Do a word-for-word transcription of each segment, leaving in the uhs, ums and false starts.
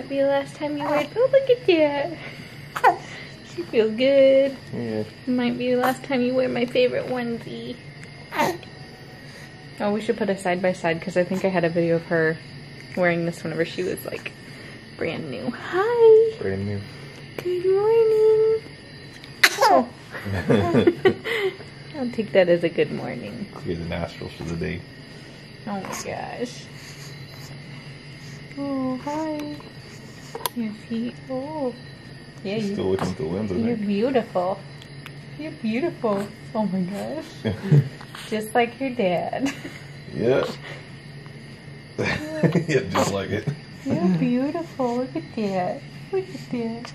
might be the last time you ride. Oh, look at that. She feels good. Yeah. Might be the last time you wear my favorite onesie. Oh, we should put a side by side because I think I had a video of her wearing this whenever she was like brand new. Hi. Brand new. Good morning. Oh. I'll take that as a good morning. Clear the nostrils for the day. Oh my gosh. Oh, hi. Your feet. Oh. Yeah, you're still looking at the lens, isn't it? You're beautiful. You're beautiful. Oh my gosh. Just like your dad. Yeah. Yeah, just like it. You're beautiful. Look at that. Look at that.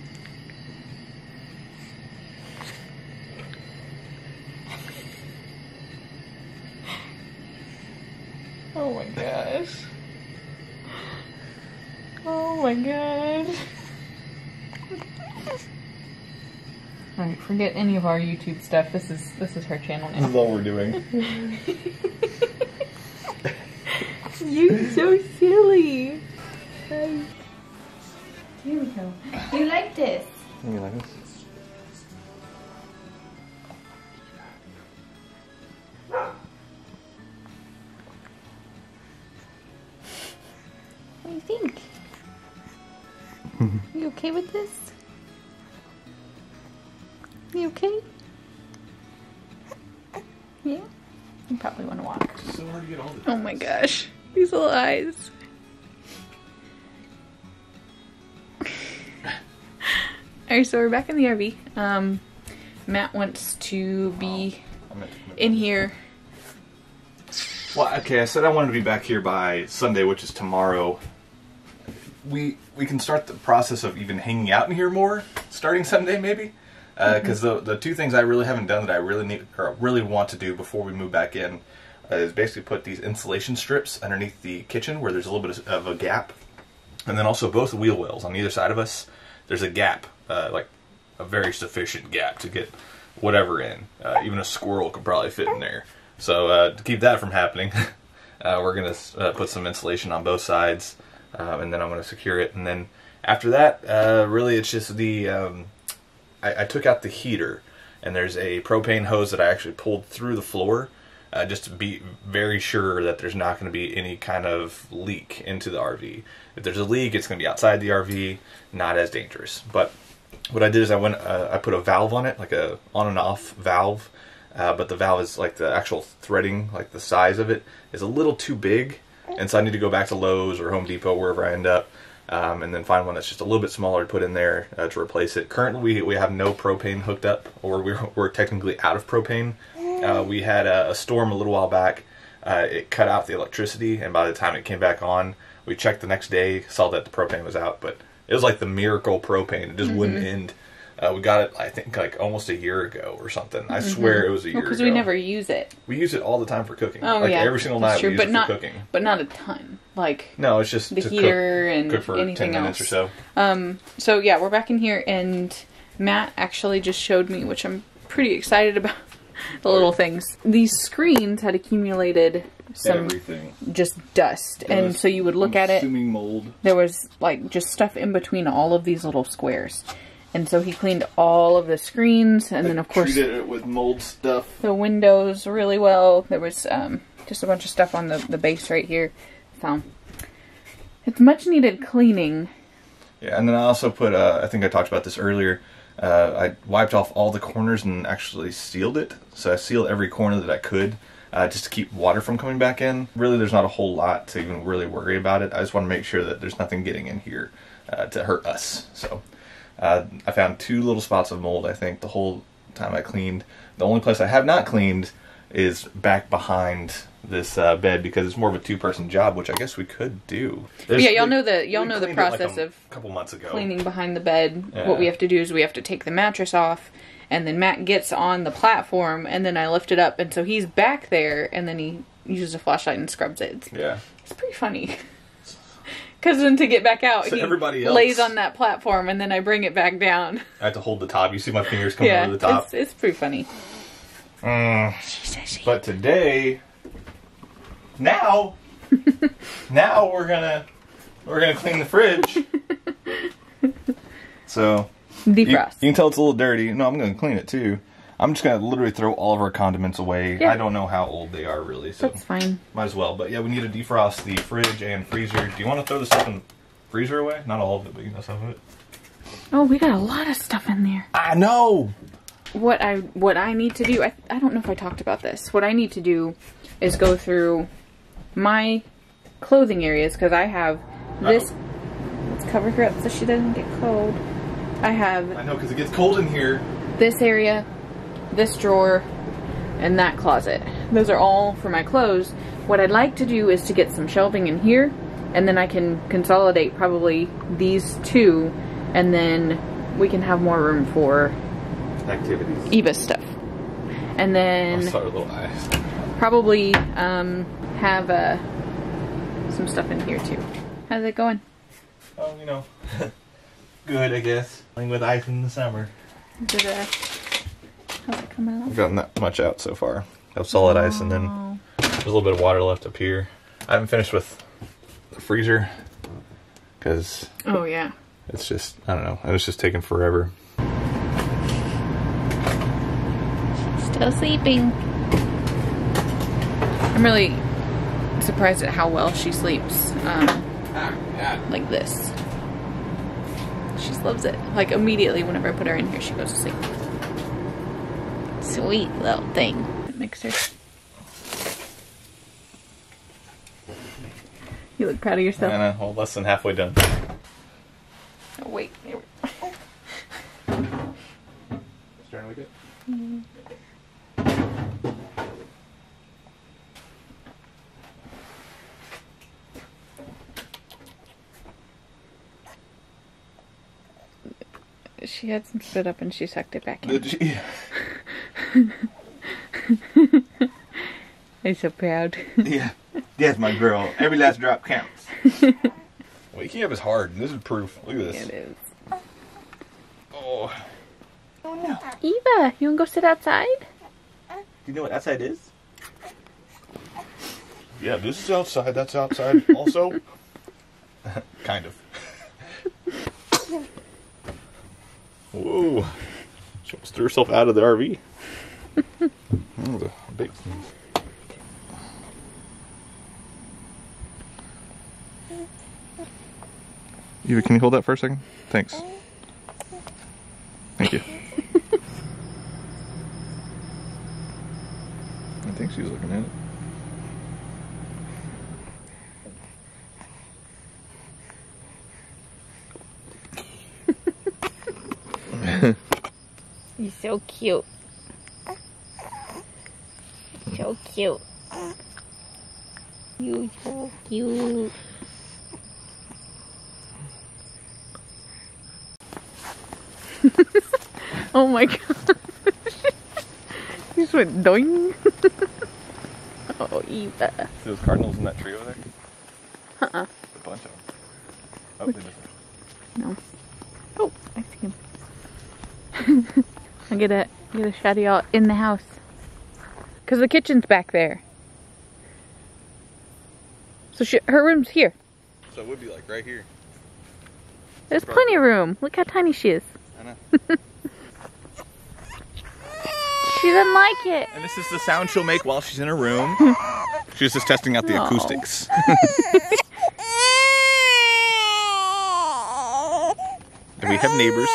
Oh my gosh. Oh my gosh. Alright, forget any of our YouTube stuff. This is this is her channel now. This is all we're doing. You're so silly. Here we go. Do you like this? You like this? What do you think? You okay with this? You okay? Yeah? You probably want to walk. It's so hard to get all the things. Oh my gosh. These little eyes. Alright, so we're back in the R V. Um, Matt wants to be oh, in here. Well, okay, I said I wanted to be back here by Sunday, which is tomorrow. We we can start the process of even hanging out in here more, starting Sunday maybe. Because uh, mm-hmm. the the two things I really haven't done that I really need or really want to do before we move back in uh, is basically put these insulation strips underneath the kitchen where there's a little bit of a gap, and then also both wheel wells on either side of us. There's a gap, uh, like a very sufficient gap to get whatever in. Uh, even a squirrel could probably fit in there. So uh, to keep that from happening, uh, we're gonna uh, put some insulation on both sides, um, and then I'm gonna secure it. And then after that, uh, really, it's just the um, I took out the heater, and there's a propane hose that I actually pulled through the floor uh, just to be very sure that there's not going to be any kind of leak into the R V. If there's a leak, it's going to be outside the R V, not as dangerous. But what I did is I went, uh, I put a valve on it, like a on and off valve, uh, but the valve is like the actual threading, like the size of it, is a little too big, and so I need to go back to Lowe's or Home Depot, wherever I end up. Um, and then find one that's just a little bit smaller to put in there uh, to replace it. Currently, we, we have no propane hooked up, or we're, we're technically out of propane. Uh, we had a, a storm a little while back. Uh, it cut out the electricity, and by the time it came back on, we checked the next day, saw that the propane was out, but it was like the miracle propane. It just mm-hmm. wouldn't end. Uh, we got it, I think, like almost a year ago or something. I mm-hmm. swear it was a year well, 'cause ago. Because we never use it. We use it all the time for cooking. Oh, like yeah, every single night true, we use but it for not, cooking. But not a ton. Like no, it's just the to heater cook, and cook for anything ten minutes else. Or so. Um, so yeah, we're back in here, and Matt actually just showed me, which I'm pretty excited about. The little things. These screens had accumulated some everything. Just dust, dust, and so you would look I'm at it. Mold. There was like just stuff in between all of these little squares. And so he cleaned all of the screens, and then of course treated it with mold stuff. The windows really well. There was um, just a bunch of stuff on the the base right here, so it's much needed cleaning. Yeah, and then I also put. Uh, I think I talked about this earlier. Uh, I wiped off all the corners and actually sealed it. So I sealed every corner that I could, uh, just to keep water from coming back in. Really, there's not a whole lot to even really worry about it. I just want to make sure that there's nothing getting in here uh, to hurt us. So. Uh, I found two little spots of mold, I think, the whole time I cleaned. The only place I have not cleaned is back behind this uh, bed, because it's more of a two-person job, which I guess we could do. There's, yeah, y'all know the y'all know the process like a, of couple months ago. Cleaning behind the bed. Yeah. What we have to do is we have to take the mattress off, and then Matt gets on the platform, and then I lift it up, and so he's back there, and then he uses a flashlight and scrubs it. It's, yeah, it's pretty funny. Because then to get back out, so he everybody else, lays on that platform, and then I bring it back down. I have to hold the top. You see my fingers coming yeah, over the top. It's, it's pretty funny. Mm. She says she but today, now, now we're going to We're gonna clean the fridge. So defrost. You, you can tell it's a little dirty. No, I'm gonna clean it too. I'm just gonna literally throw all of our condiments away. Yeah. I don't know how old they are really, so that's fine. Might as well. But yeah, we need to defrost the fridge and freezer. Do you want to throw the stuff in the freezer away? Not all of it, but you know some of it. Oh, we got a lot of stuff in there. I know. What I what I need to do, I I don't know if I talked about this. What I need to do is go through my clothing areas, because I have this. Oh. Let's cover her up so she doesn't get cold. I have. I know, because it gets cold in here. This area, this drawer, and that closet. Those are all for my clothes. What I'd like to do is to get some shelving in here, and then I can consolidate probably these two, and then we can have more room for activities. Eva's stuff. And then probably um, have uh, some stuff in here too. How's it going? Oh, you know, good, I guess. Playing with ice in the summer. Is it a... How's it coming out? We've gotten that much out so far. Of solid oh. ice, and then there's a little bit of water left up here. I haven't finished with the freezer because oh yeah, it's just I don't know. It's just taking forever. Still sleeping. I'm really surprised at how well she sleeps. Um, like this. She loves it. Like immediately, whenever I put her in here, she goes to sleep. Sweet little thing. Mixer. You look proud of yourself. I know. Well, less than halfway done. Oh wait. Starting with it. Mm-hmm. She had some spit up and she sucked it back in. Did she? I'm so proud. Yeah. That's my girl. Every last drop counts. Well, you can't have this hard. This is proof. Look at this. Yeah, it is. Oh. Oh, no. Eva, you want to go sit outside? Do you know what outside is? Yeah, this is outside. That's outside also. Kind of. Whoa. She almost threw herself out of the R V. That was a big thing. Eva, can you hold that for a second? Thanks. Thank you. I think she's looking at it. You're so cute. So cute. You're so cute. Oh my god. You just went doing. Oh, Eva. See those cardinals in that tree over there? Uh-uh. A bunch of them. Oh, they missed it. No. Oh, I see him. I'll get a, get a shot of y'all in the house. Because the kitchen's back there. So she, her room's here. So it would be like right here. There's Probably. plenty of room. Look how tiny she is. I know. She doesn't like it. And this is the sound she'll make while she's in her room. She's just testing out the Aww. acoustics. And we have neighbors.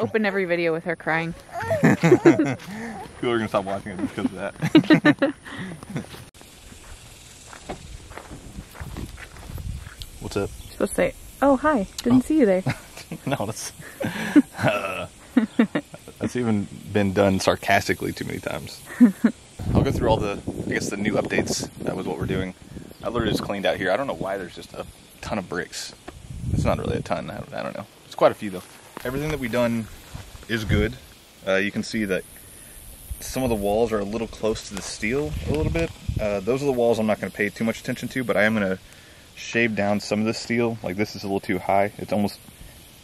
Open every video with her crying. People are gonna stop watching it because of that. What's up? You're supposed to say, "Oh hi, didn't oh. see you there." No, that's uh, that's even been done sarcastically too many times. I'll go through all the, I guess the new updates. That was what we're doing. I literally just cleaned out here. I don't know why there's just a ton of bricks. It's not really a ton. I don't, I don't know. It's quite a few though. Everything that we've done is good. Uh, you can see that some of the walls are a little close to the steel a little bit. Uh, those are the walls I'm not going to pay too much attention to, but I am going to shave down some of the steel. Like this is a little too high. It's almost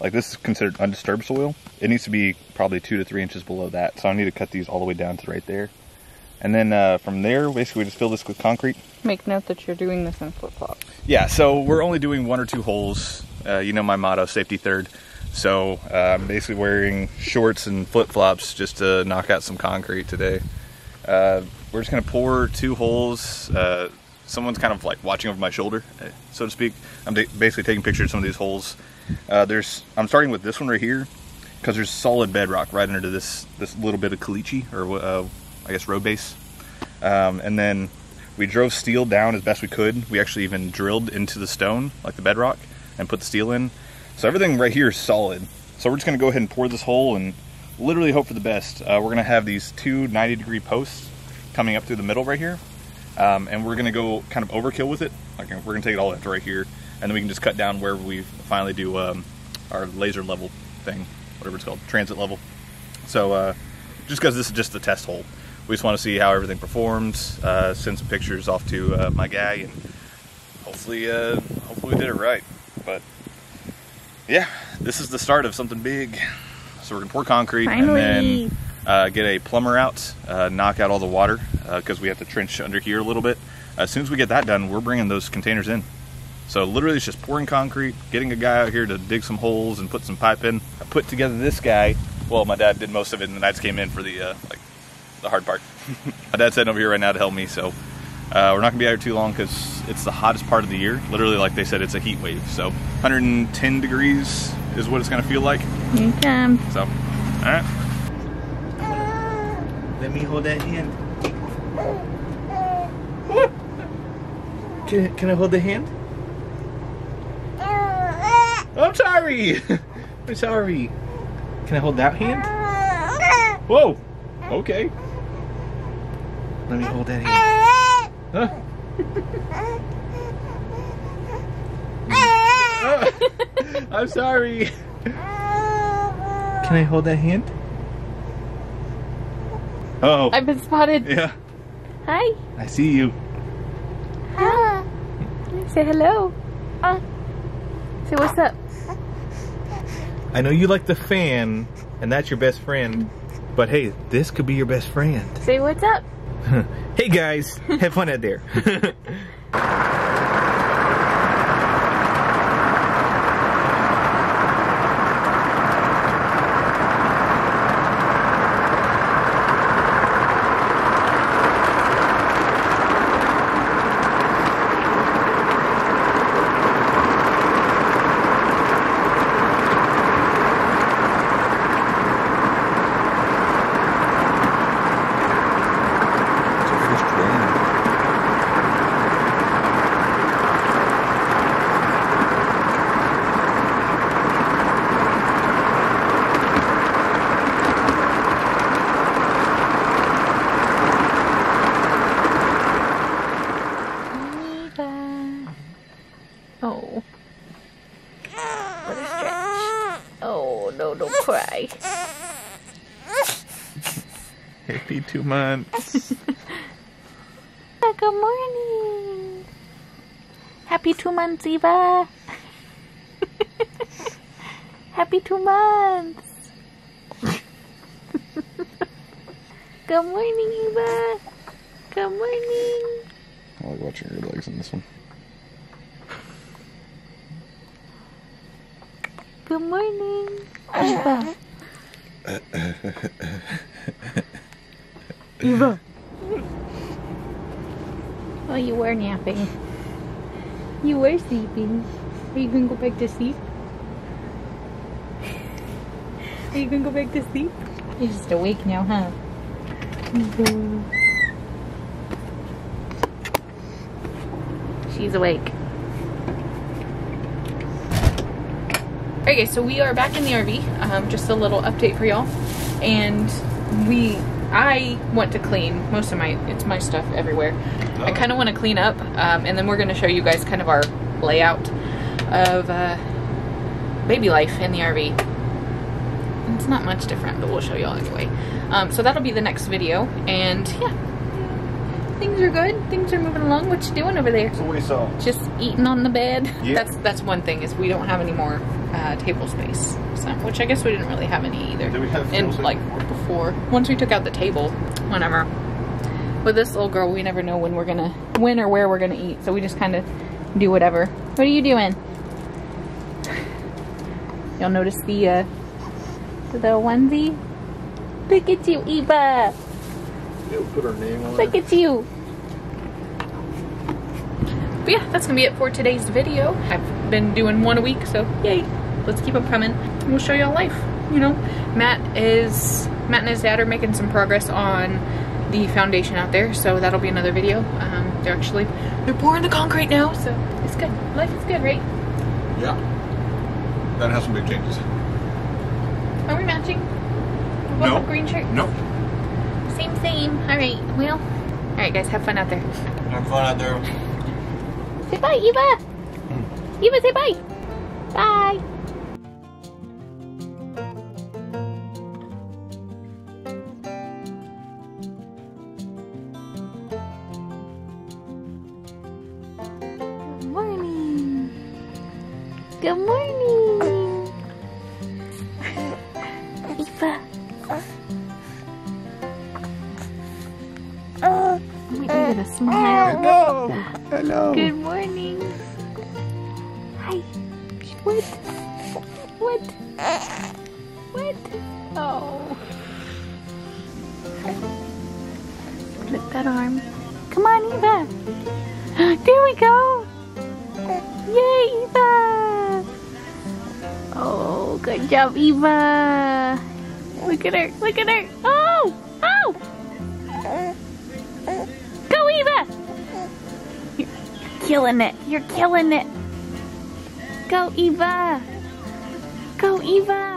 like this is considered undisturbed soil. It needs to be probably two to three inches below that. So I need to cut these all the way down to right there. And then uh, from there, basically we just fill this with concrete. Make note that you're doing this in flip-flops. Yeah, so we're only doing one or two holes. Uh, you know my motto, safety third. So uh, I'm basically wearing shorts and flip-flops just to knock out some concrete today. Uh, we're just going to pour two holes. Uh, someone's kind of like watching over my shoulder, so to speak. I'm basically taking pictures of some of these holes. Uh, there's, I'm starting with this one right here because there's solid bedrock right under this this little bit of caliche, or uh, I guess road base. Um, and then we drove steel down as best we could. We actually even drilled into the stone, like the bedrock, and put the steel in. So everything right here is solid. So we're just gonna go ahead and pour this hole and literally hope for the best. Uh, we're gonna have these two ninety degree posts coming up through the middle right here. Um, and we're gonna go kind of overkill with it. Like we're gonna take it all up to right here. And then we can just cut down wherever we finally do um, our laser level thing, whatever it's called, transit level. So uh, just because this is just the test hole. We just wanna see how everything performs, uh, send some pictures off to uh, my guy, and hopefully, uh, hopefully we did it right. But yeah, this is the start of something big. So we're gonna pour concrete Finally. and then uh, get a plumber out, uh, knock out all the water because uh, we have to trench under here a little bit. As soon as we get that done, we're bringing those containers in. So literally it's just pouring concrete, getting a guy out here to dig some holes and put some pipe in. I put together this guy. Well, my dad did most of it and the Knights came in for the uh, like the hard part. My dad's sitting over here right now to help me. So uh, we're not gonna be out here too long because it's the hottest part of the year. Literally, like they said, it's a heat wave. So one hundred ten degrees is what it's gonna feel like. Here it comes. So, all right. Let me hold that hand. Can, can I hold the hand? I'm sorry. I'm sorry. Can I hold that hand? Whoa. Okay. Let me hold that hand. Huh? Oh, I'm sorry. Can I hold that hand? Uh oh. I've been spotted. Yeah. Hi. I see you. Hi. Say hello. Uh, say what's up. I know you like the fan, and that's your best friend, but hey, this could be your best friend. Say what's up. Hey guys, have fun out there. Two months. Good morning. Happy two months, Eva. Happy two months. Good morning, Eva. Good morning. I like watching your legs in this one. Good morning, Eva. Eva. Oh, you were napping. You were sleeping. Are you gonna go back to sleep? Are you gonna go back to sleep? You're just awake now, huh? She's awake. Okay, so we are back in the R V. Um, just a little update for y'all, and we. I want to clean most of my, it's my stuff everywhere. Oh. I kind of want to clean up, um, and then we're going to show you guys kind of our layout of uh, baby life in the R V. It's not much different, but we'll show y'all anyway. Um, so that'll be the next video, and yeah, things are good. Things are moving along. What you doing over there? So what do you saw? Just eating on the bed. Yeah. That's that's one thing, is we don't have any more uh, table space, so, which I guess we didn't really have any either. Did we have? And like. Before. Once we took out the table, whenever with this little girl, we never know when we're gonna, when or where we're gonna eat. So we just kind of do whatever. What are you doing? Y'all notice the, uh, the little onesie? Look at you, Eva. Yeah, we put her name on. Look at you. But yeah, that's gonna be it for today's video. I've been doing one a week, so yay. Let's keep them coming. We'll show y'all life. You know, Matt is Matt and his dad are making some progress on the foundation out there, so that'll be another video. Um, they're actually they're pouring the concrete now, so it's good. Life is good, right? Yeah. That has some big changes. Are we matching? What about the green shirt? Nope. Same, same. All right. Well. All right, guys. Have fun out there. Have fun out there. Say bye, Eva. Mm. Eva, say bye. Bye. Good morning! Eva! Oh, wait, give it a smile. Hello! Hello! Good morning! Hi! What? What? What? Oh! Flip that arm. Come on, Eva! There we go! Yay, Eva! Oh, good job, Eva. Look at her, look at her. Oh, oh. Go, Eva. You're killing it, you're killing it. Go, Eva. Go, Eva.